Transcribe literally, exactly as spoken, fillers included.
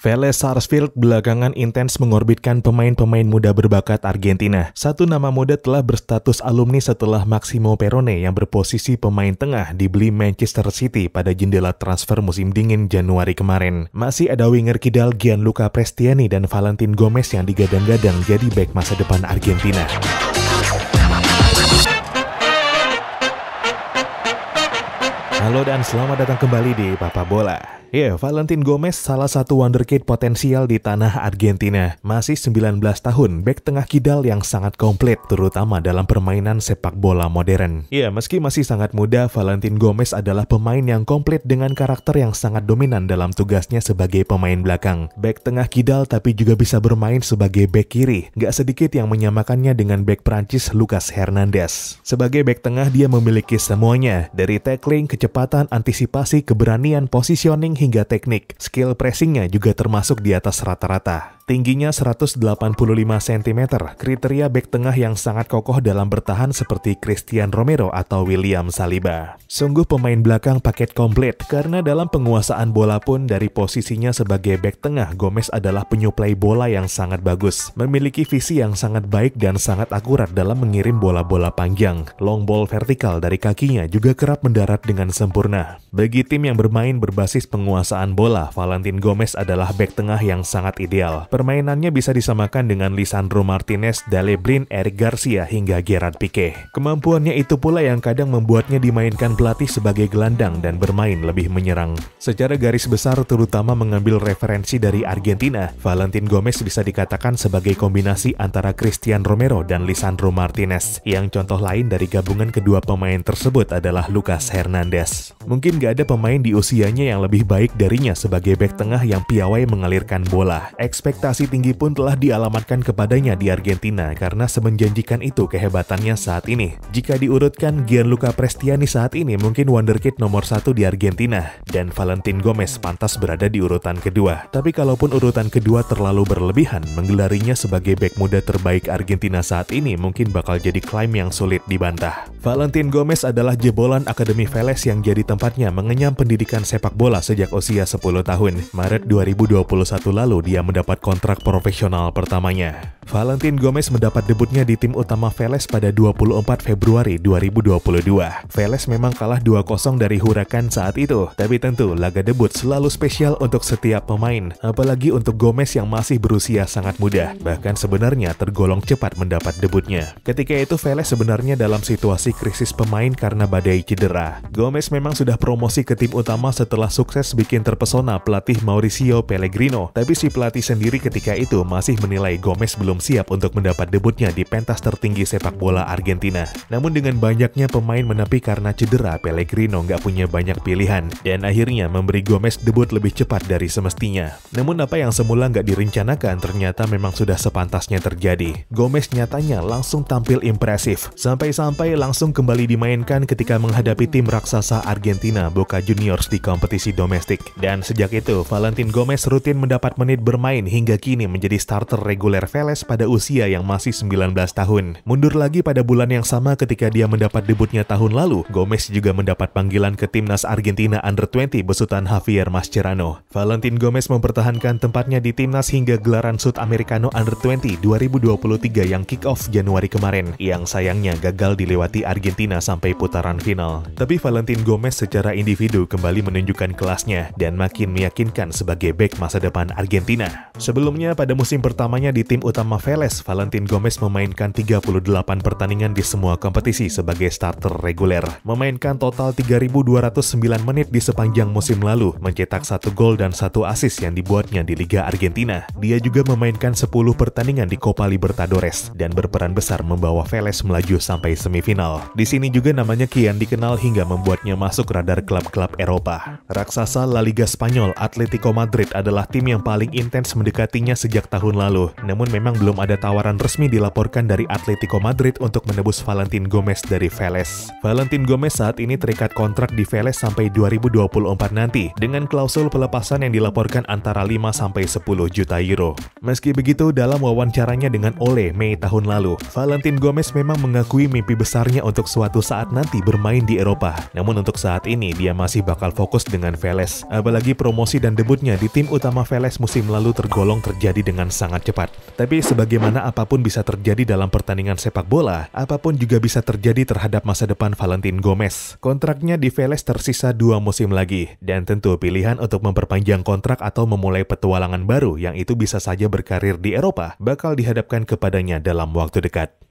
Velez Sarsfield belakangan intens mengorbitkan pemain-pemain muda berbakat Argentina. Satu nama muda telah berstatus alumni setelah Maximo Perrone yang berposisi pemain tengah dibeli Manchester City pada jendela transfer musim dingin Januari kemarin. Masih ada winger kidal Gianluca Prestianni dan Valentin Gomez yang digadang-gadang jadi bek masa depan Argentina. Halo dan selamat datang kembali di Papa Bola. Ya, yeah, Valentin Gomez salah satu wonderkid potensial di tanah Argentina. Masih sembilan belas tahun, bek tengah kidal yang sangat komplit, terutama dalam permainan sepak bola modern. Ya, yeah, meski masih sangat muda, Valentin Gomez adalah pemain yang komplit dengan karakter yang sangat dominan dalam tugasnya sebagai pemain belakang. Bek tengah kidal tapi juga bisa bermain sebagai bek kiri. Gak sedikit yang menyamakannya dengan bek Prancis Lucas Hernandez. Sebagai bek tengah, dia memiliki semuanya. Dari tackling, kecepatan, antisipasi, keberanian, positioning, hingga teknik. Skill pressingnya juga termasuk di atas rata-rata. Tingginya seratus delapan puluh lima sentimeter, kriteria bek tengah yang sangat kokoh dalam bertahan seperti Christian Romero atau William Saliba. Sungguh pemain belakang paket komplit, karena dalam penguasaan bola pun dari posisinya sebagai bek tengah, Gomez adalah penyuplai bola yang sangat bagus, memiliki visi yang sangat baik dan sangat akurat dalam mengirim bola-bola panjang. Long ball vertikal dari kakinya juga kerap mendarat dengan sempurna. Bagi tim yang bermain berbasis penguasaan bola, Valentin Gomez adalah bek tengah yang sangat ideal. Permainannya bisa disamakan dengan Lisandro Martinez, Daley Blind, Eric Garcia, hingga Gerard Pique. Kemampuannya itu pula yang kadang membuatnya dimainkan pelatih sebagai gelandang dan bermain lebih menyerang. Secara garis besar, terutama mengambil referensi dari Argentina, Valentin Gomez bisa dikatakan sebagai kombinasi antara Christian Romero dan Lisandro Martinez, yang contoh lain dari gabungan kedua pemain tersebut adalah Lucas Hernandez. Mungkin gak ada pemain di usianya yang lebih baik darinya sebagai bek tengah yang piawai mengalirkan bola. Ekspektasi tinggi pun telah dialamatkan kepadanya di Argentina karena semenjanjikan itu kehebatannya saat ini. Jika diurutkan, Gianluca Prestianni saat ini mungkin wonderkid nomor satu di Argentina dan Valentin Gomez pantas berada di urutan kedua. Tapi kalaupun urutan kedua terlalu berlebihan, menggelarinya sebagai bek muda terbaik Argentina saat ini mungkin bakal jadi klaim yang sulit dibantah. Valentin Gomez adalah jebolan Akademi Velez yang jadi tempatnya mengenyam pendidikan sepak bola sejak usia sepuluh tahun. Maret dua ribu dua puluh satu lalu dia mendapat kontrak kontrak profesional pertamanya. Valentin Gomez mendapat debutnya di tim utama Velez pada dua puluh empat Februari dua ribu dua puluh dua. Velez memang kalah dua kosong dari Huracan saat itu, tapi tentu laga debut selalu spesial untuk setiap pemain, apalagi untuk Gomez yang masih berusia sangat muda, bahkan sebenarnya tergolong cepat mendapat debutnya. Ketika itu Velez sebenarnya dalam situasi krisis pemain karena badai cedera. Gomez memang sudah promosi ke tim utama setelah sukses bikin terpesona pelatih Mauricio Pellegrino, tapi si pelatih sendiri ketika itu masih menilai Gomez belum siap untuk mendapat debutnya di pentas tertinggi sepak bola Argentina. Namun dengan banyaknya pemain menepi karena cedera, Pellegrino nggak punya banyak pilihan dan akhirnya memberi Gomez debut lebih cepat dari semestinya. Namun apa yang semula nggak direncanakan ternyata memang sudah sepantasnya terjadi. Gomez nyatanya langsung tampil impresif, sampai-sampai langsung kembali dimainkan ketika menghadapi tim raksasa Argentina Boca Juniors di kompetisi domestik. Dan sejak itu, Valentin Gomez rutin mendapat menit bermain hingga kini menjadi starter reguler Velez pada usia yang masih sembilan belas tahun. Mundur lagi pada bulan yang sama ketika dia mendapat debutnya tahun lalu, Gomez juga mendapat panggilan ke timnas Argentina Under dua puluh besutan Javier Mascherano. Valentin Gomez mempertahankan tempatnya di timnas hingga gelaran Sudamericano Under dua puluh dua ribu dua puluh tiga yang kick off Januari kemarin, yang sayangnya gagal dilewati Argentina sampai putaran final. Tapi Valentin Gomez secara individu kembali menunjukkan kelasnya dan makin meyakinkan sebagai bek masa depan Argentina. Sebelumnya, pada musim pertamanya di tim utama Velez, Valentin Gomez memainkan tiga puluh delapan pertandingan di semua kompetisi sebagai starter reguler. Memainkan total tiga ribu dua ratus sembilan menit di sepanjang musim lalu, mencetak satu gol dan satu assist yang dibuatnya di Liga Argentina. Dia juga memainkan sepuluh pertandingan di Copa Libertadores dan berperan besar membawa Velez melaju sampai semifinal. Di sini juga namanya kian dikenal hingga membuatnya masuk radar klub-klub Eropa. Raksasa La Liga Spanyol, Atletico Madrid adalah tim yang paling intens mendekatinya sejak tahun lalu, namun memang belum belum ada tawaran resmi dilaporkan dari Atletico Madrid untuk menebus Valentin Gomez dari Velez. Valentin Gomez saat ini terikat kontrak di Velez sampai dua ribu dua puluh empat nanti dengan klausul pelepasan yang dilaporkan antara lima sampai sepuluh juta euro. Meski begitu, dalam wawancaranya dengan Ole Mei tahun lalu, Valentin Gomez memang mengakui mimpi besarnya untuk suatu saat nanti bermain di Eropa. Namun untuk saat ini dia masih bakal fokus dengan Velez. Apalagi promosi dan debutnya di tim utama Velez musim lalu tergolong terjadi dengan sangat cepat. Tapi sebagaimana apapun bisa terjadi dalam pertandingan sepak bola, apapun juga bisa terjadi terhadap masa depan Valentin Gomez. Kontraknya di Velez tersisa dua musim lagi, dan tentu pilihan untuk memperpanjang kontrak atau memulai petualangan baru yang itu bisa saja berkarir di Eropa bakal dihadapkan kepadanya dalam waktu dekat.